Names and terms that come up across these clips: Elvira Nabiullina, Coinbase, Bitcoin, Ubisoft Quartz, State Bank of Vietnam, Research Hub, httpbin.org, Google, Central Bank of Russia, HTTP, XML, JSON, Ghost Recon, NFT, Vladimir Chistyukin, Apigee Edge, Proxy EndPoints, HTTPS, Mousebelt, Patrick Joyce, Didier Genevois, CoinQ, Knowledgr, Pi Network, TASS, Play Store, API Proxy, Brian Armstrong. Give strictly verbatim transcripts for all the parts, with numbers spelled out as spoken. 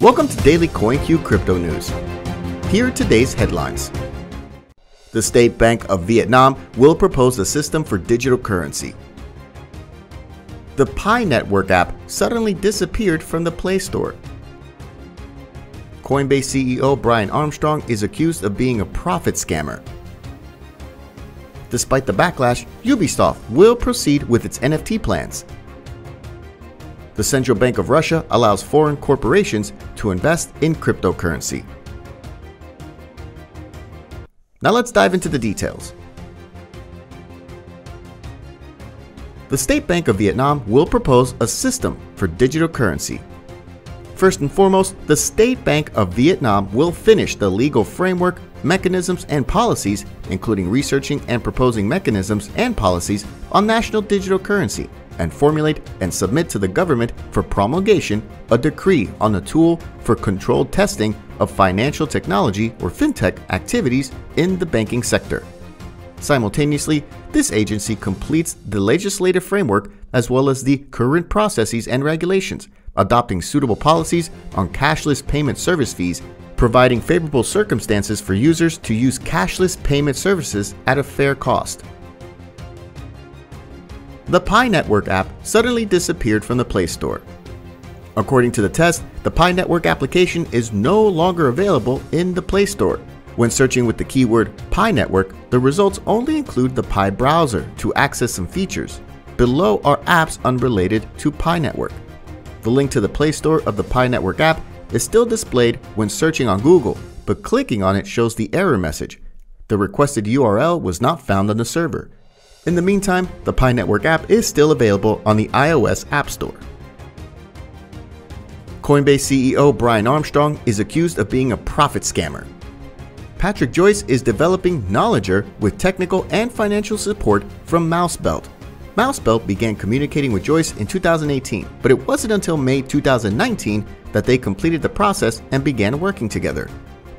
Welcome to Daily CoinQ Crypto News. Here are today's headlines. The State Bank of Vietnam will propose a system for digital currency. The Pi Network app suddenly disappeared from the Play Store. Coinbase C E O Brian Armstrong is accused of being a profit scammer. Despite the backlash, Ubisoft will proceed with its N F T plans. The Central Bank of Russia allows foreign corporations to invest in cryptocurrency. Now let's dive into the details. The State Bank of Vietnam will propose a system for digital currency. First and foremost, the State Bank of Vietnam will finish the legal framework, mechanisms, and policies, including researching and proposing mechanisms and policies on national digital currency, and formulate and submit to the government for promulgation a decree on a tool for controlled testing of financial technology or fintech activities in the banking sector. Simultaneously, this agency completes the legislative framework as well as the current processes and regulations, adopting suitable policies on cashless payment service fees, providing favorable circumstances for users to use cashless payment services at a fair cost. The Pi Network app suddenly disappeared from the Play Store. According to the test, the Pi Network application is no longer available in the Play Store. When searching with the keyword Pi Network, the results only include the Pi browser to access some features. Below are apps unrelated to Pi Network. The link to the Play Store of the Pi Network app is still displayed when searching on Google, but clicking on it shows the error message. The requested U R L was not found on the server. In the meantime, the Pi Network app is still available on the iOS App Store. Coinbase C E O Brian Armstrong is accused of being a profit scammer. Patrick Joyce is developing Knowledgr with technical and financial support from Mousebelt. Mousebelt began communicating with Joyce in two thousand eighteen, but it wasn't until May two thousand nineteen that they completed the process and began working together.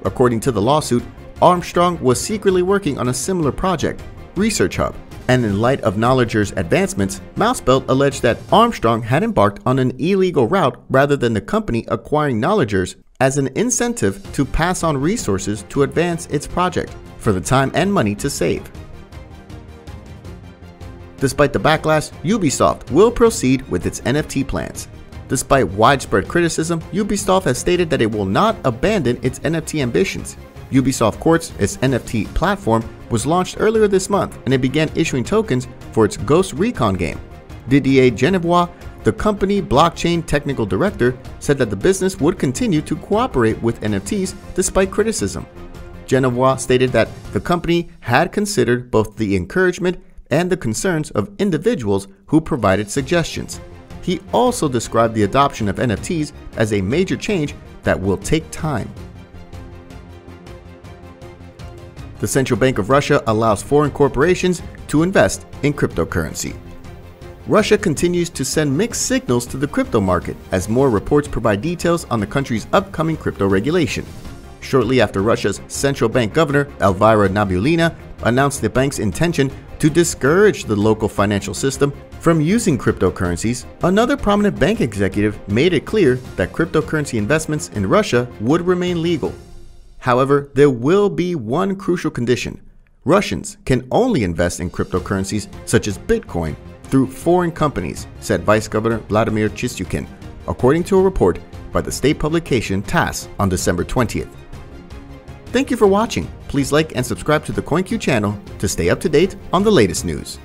According to the lawsuit, Armstrong was secretly working on a similar project, Research Hub, and in light of Knowledgr's advancements, Mousebelt alleged that Armstrong had embarked on an illegal route rather than the company acquiring Knowledgr's as an incentive to pass on resources to advance its project for the time and money to save. Despite the backlash, Ubisoft will proceed with its N F T plans. Despite widespread criticism, Ubisoft has stated that it will not abandon its N F T ambitions. Ubisoft Quartz, its N F T platform, was launched earlier this month and it began issuing tokens for its Ghost Recon game. Didier Genevois, the company blockchain technical director, said that the business would continue to cooperate with N F Ts despite criticism. Genevois stated that the company had considered both the encouragement and the concerns of individuals who provided suggestions. He also described the adoption of N F Ts as a major change that will take time. The Central Bank of Russia allows foreign corporations to invest in cryptocurrency. Russia continues to send mixed signals to the crypto market as more reports provide details on the country's upcoming crypto regulation. Shortly after Russia's central bank governor, Elvira Nabiullina, announced the bank's intention to discourage the local financial system from using cryptocurrencies, another prominent bank executive made it clear that cryptocurrency investments in Russia would remain legal. However, there will be one crucial condition. Russians can only invest in cryptocurrencies such as Bitcoin through foreign companies, said Vice Governor Vladimir Chistyukin, according to a report by the state publication TASS on December twentieth. Thank you for watching. Please like and subscribe to the CoinQ channel to stay up to date on the latest news.